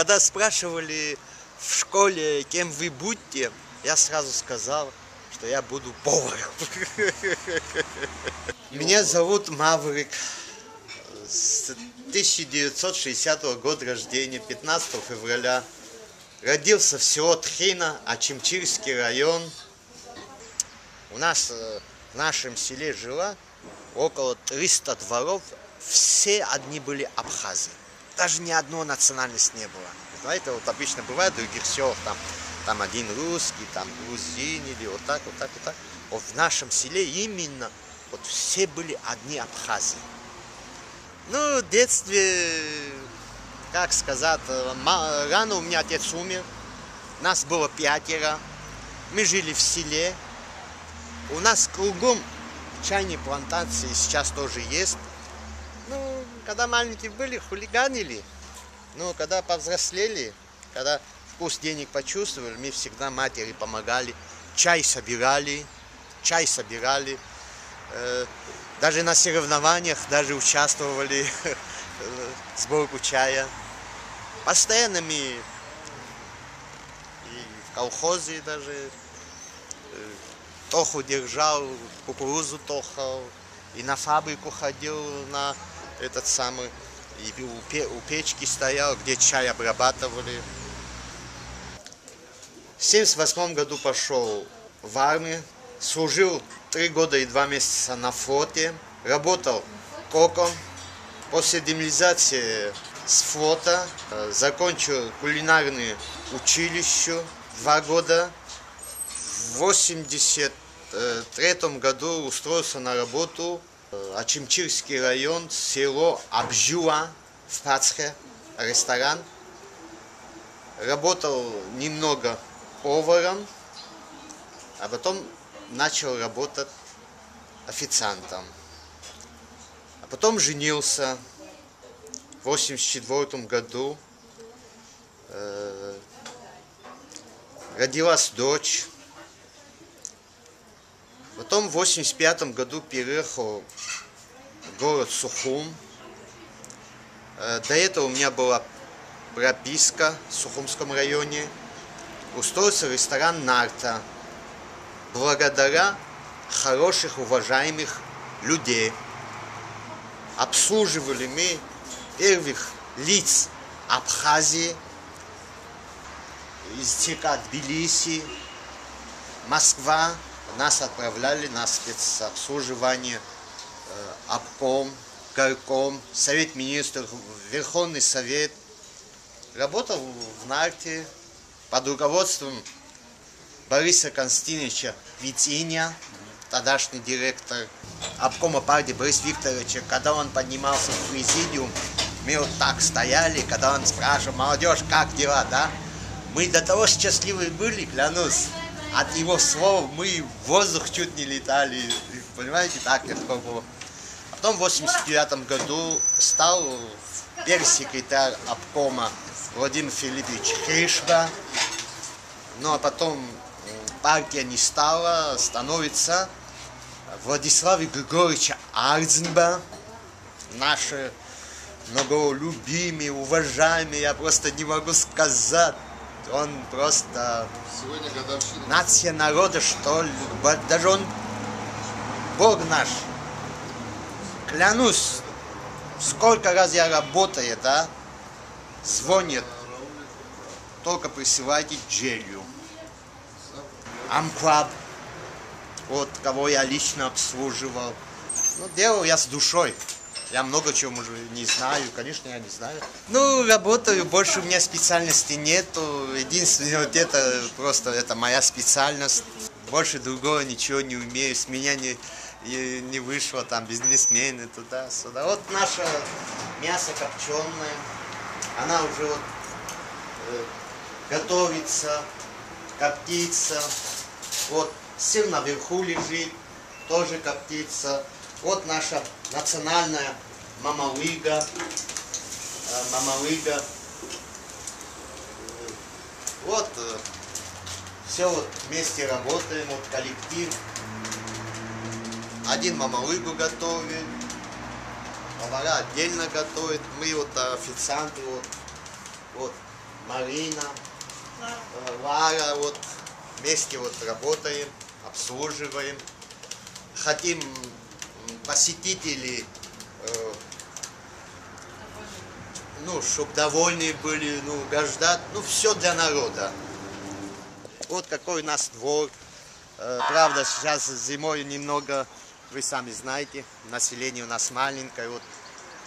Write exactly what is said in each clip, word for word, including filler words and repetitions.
Когда спрашивали в школе, кем вы будете, я сразу сказал, что я буду поваром. Меня зовут Маврик. С тысяча девятьсот шестидесятого года рождения, пятнадцатого февраля. Родился в село Тхина, Ачимчирский район. У нас в нашем селе жило около трёхсот дворов. Все одни были абхазы. Даже ни одной национальности не было. Знаете, вот обычно бывает в других селах, там, там один русский, там грузин, или вот так, вот так, вот так. Вот в нашем селе именно вот все были одни абхазы. Ну, в детстве, как сказать, рано у меня отец умер. Нас было пятеро. Мы жили в селе. У нас кругом чайные плантации сейчас тоже есть. Ну, когда маленькие были, хулиганили. Ну, когда повзрослели, когда вкус денег почувствовали, мы всегда матери помогали. Чай собирали, чай собирали. Даже на соревнованиях даже участвовали в сборку чая. Постоянно мы и в колхозе даже тоху держал, кукурузу тохал, и на фабрику ходил, на этот самый, и у печки стоял, где чай обрабатывали. В семьдесят восьмом году пошел в армию, служил три года и два месяца на флоте, работал коком. После демобилизации с флота закончил кулинарное училище два года. В восемьдесят третьем году устроился на работу в Ачимчирский район, село Абжуа в Пацхе, ресторан. Работал немного поваром, а потом начал работать официантом. А потом женился в восемьдесят четвёртом году. Родилась дочь. Потом в восемьдесят пятом году переехал в город Сухум. До этого у меня была прописка в Сухумском районе. Устроился ресторан «Нарта» благодаря хороших, уважаемых людей. Обслуживали мы первых лиц Абхазии, из Тбилиси, Москва. Нас отправляли на спецобслуживание э, обком, горком, совет министров, Верховный совет. Работал в Нарте под руководством Бориса Константиновича Витиня, тогдашний директор обкома партии Борис Викторовича. Когда он поднимался в президиум, мы вот так стояли, когда он спрашивал: молодежь, как дела, да? Мы до того счастливы были, клянусь. От его слов мы в воздух чуть не летали, понимаете, так легко было. А потом в восемьдесят девятом году стал первый секретарь обкома Владимир Филиппович Хришба. Ну а потом партия не стала, становится Владислава Григорьевича Ардзинба, наши многолюбимые, уважаемые, я просто не могу сказать. Он просто нация народа, что ли, даже он Бог наш. Клянусь, сколько раз я работаю, да, звонит, только присылайте джелью. Амклаб, вот кого я лично обслуживал. Ну, делал я с душой. Я много чего уже не знаю, конечно, я не знаю. Ну, работаю, больше у меня специальности нету. Единственное, вот это просто, это моя специальность. Больше другого ничего не умею, с меня не, не вышло, там, бизнесмены туда-сюда. Вот наше мясо копченое, она уже вот, э, готовится, коптится. Вот, сыр наверху лежит, тоже коптится. Вот наша национальная мамалыга, мамалыга. Вот, все вот вместе работаем, вот коллектив. Один мамалыгу готовит, повара отдельно готовит, мы вот официанты вот. Вот. Марина, Вара, вот вместе вот работаем, обслуживаем. Хотим посетителей, э, ну, чтобы довольны были, ну, граждан, ну, все для народа. Вот какой у нас двор. Э, правда, сейчас зимой немного, вы сами знаете, население у нас маленькое. Вот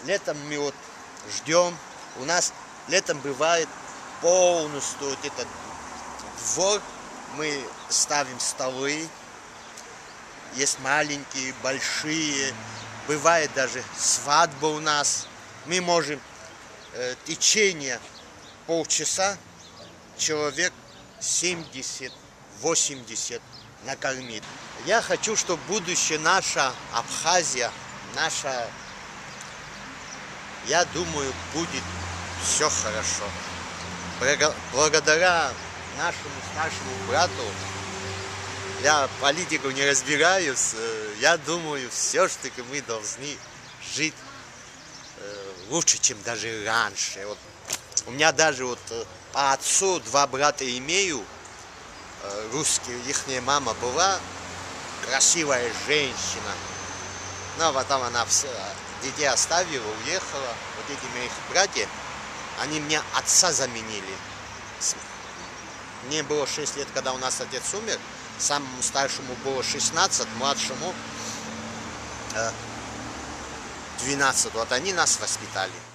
летом мы вот ждем. У нас летом бывает полностью вот этот двор. Мы ставим столы. Есть маленькие, большие. Бывает даже свадьба у нас. Мы можем э, в течение полчаса человек семьдесят-восемьдесят накормить. Я хочу, чтобы будущее наша Абхазия, наша, я думаю, будет все хорошо. Благодаря нашему старшему брату, я политику не разбираюсь, я думаю, все-таки мы должны жить лучше, чем даже раньше. Вот. У меня даже вот по отцу два брата имею, русские, их мама была красивая женщина. Но потом она все, детей оставила, уехала. Вот эти моих братья, они мне отца заменили. Мне было шесть лет, когда у нас отец умер. Самому старшему было шестнадцать, младшему двенадцать. Вот они нас воспитали.